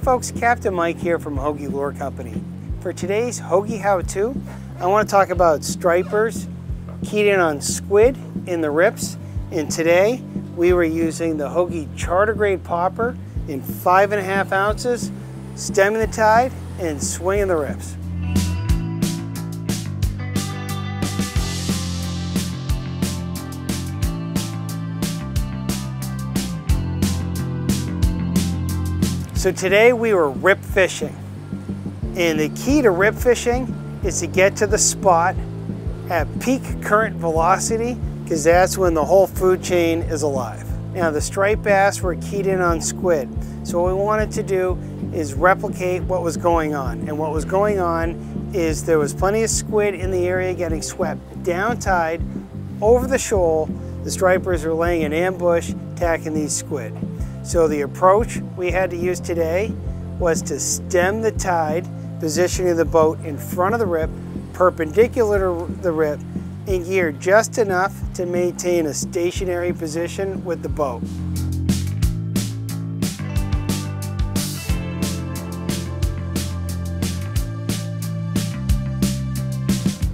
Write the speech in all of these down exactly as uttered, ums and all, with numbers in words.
Hey folks, Captain Mike here from Hogy Lure Company. For today's Hoagie how-to, I want to talk about stripers, keyed in on squid in the rips, and today we were using the Hogy Charter Grade Popper in five and a half ounces, stemming the tide and swinging the rips. So today we were rip fishing. And the key to rip fishing is to get to the spot at peak current velocity, because that's when the whole food chain is alive. Now the striped bass were keyed in on squid. So what we wanted to do is replicate what was going on. And what was going on is there was plenty of squid in the area getting swept down tide over the shoal. The stripers were laying an ambush, attacking these squid. So the approach we had to use today was to stem the tide, positioning the boat in front of the rip, perpendicular to the rip, and geared just enough to maintain a stationary position with the boat.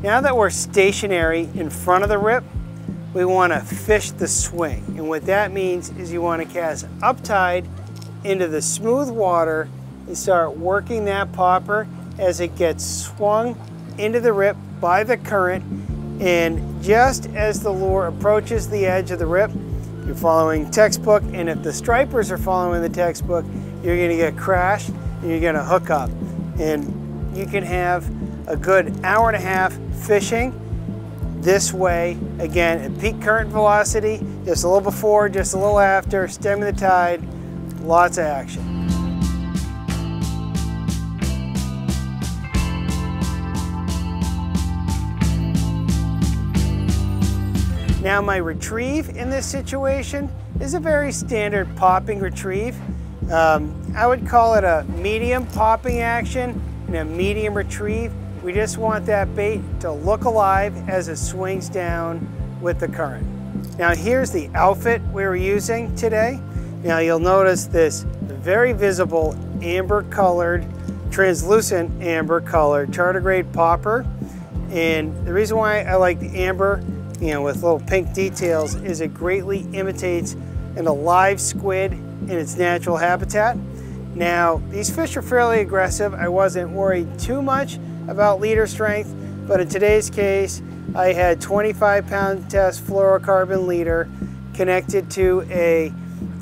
Now that we're stationary in front of the rip, we want to fish the swing. And what that means is you want to cast uptide into the smooth water and start working that popper as it gets swung into the rip by the current. And just as the lure approaches the edge of the rip, you're following textbook. And if the stripers are following the textbook, you're going to get crashed and you're going to hook up. And you can have a good hour and a half fishing this way, again, at peak current velocity, just a little before, just a little after, stemming the tide, lots of action. Now my retrieve in this situation is a very standard popping retrieve. Um, I would call it a medium popping action and a medium retrieve. We just want that bait to look alive as it swings down with the current. Now here's the outfit we were using today. Now you'll notice this very visible amber colored, translucent amber colored Charter Grade Popper. And the reason why I like the amber, you know, with little pink details, is it greatly imitates an alive squid in its natural habitat. Now these fish are fairly aggressive. I wasn't worried too much about leader strength, but in today's case, I had twenty-five pound test fluorocarbon leader connected to a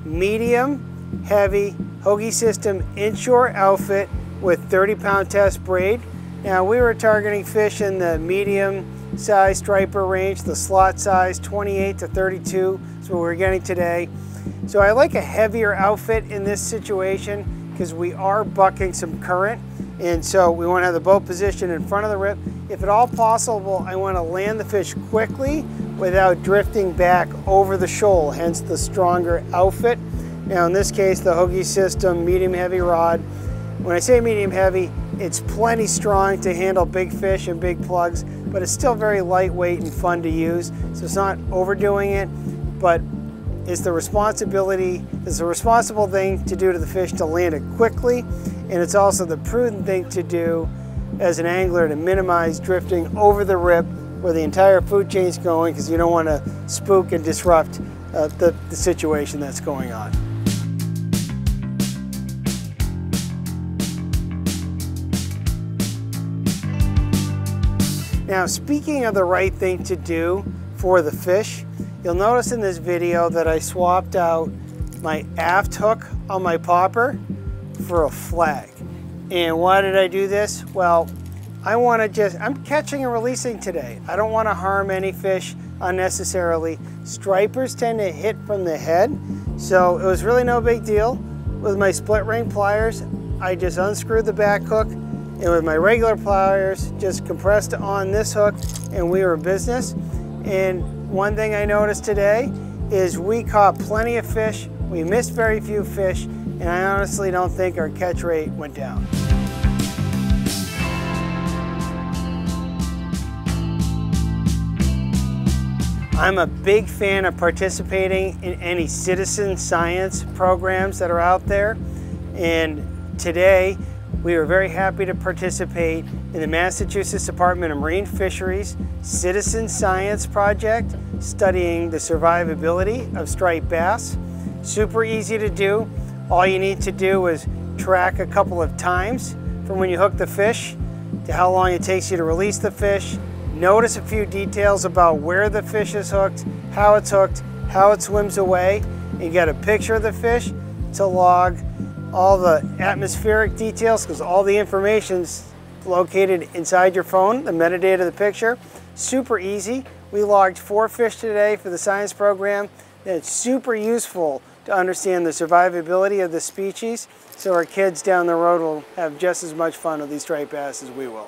medium heavy Hogy system inshore outfit with thirty pound test braid. Now we were targeting fish in the medium size striper range, the slot size twenty-eight to thirty-two is what we're getting today. So I like a heavier outfit in this situation because we are bucking some current. And so we want to have the boat positioned in front of the rip. If at all possible, I want to land the fish quickly without drifting back over the shoal, hence the stronger outfit. Now in this case, the Hogy system medium heavy rod. When I say medium heavy, it's plenty strong to handle big fish and big plugs, but it's still very lightweight and fun to use. So it's not overdoing it, but it's the responsibility, it's a responsible thing to do to the fish to land it quickly. And it's also the prudent thing to do as an angler to minimize drifting over the rip where the entire food chain's going, because you don't want to spook and disrupt uh, the, the situation that's going on. Now, speaking of the right thing to do for the fish, you'll notice in this video that I swapped out my aft hook on my popper for a flag. And why did I do this? Well, I want to just, I'm catching and releasing today. I don't want to harm any fish unnecessarily. Stripers tend to hit from the head, so it was really no big deal. With my split ring pliers, I just unscrewed the back hook, and with my regular pliers, just compressed on this hook, and we were in business. And one thing I noticed today is we caught plenty of fish, we missed very few fish, and I honestly don't think our catch rate went down. I'm a big fan of participating in any citizen science programs that are out there, and Today, we are very happy to participate in the Massachusetts Department of Marine Fisheries Citizen Science Project, studying the survivability of striped bass. Super easy to do. All you need to do is track a couple of times from when you hook the fish to how long it takes you to release the fish. Notice a few details about where the fish is hooked, how it's hooked, how it swims away. You get a picture of the fish to log all the atmospheric details, because all the information's located inside your phone, the metadata of the picture. Super easy. We logged four fish today for the science program. That's super useful to understand the survivability of the species, so our kids down the road will have just as much fun with these striped bass as we will.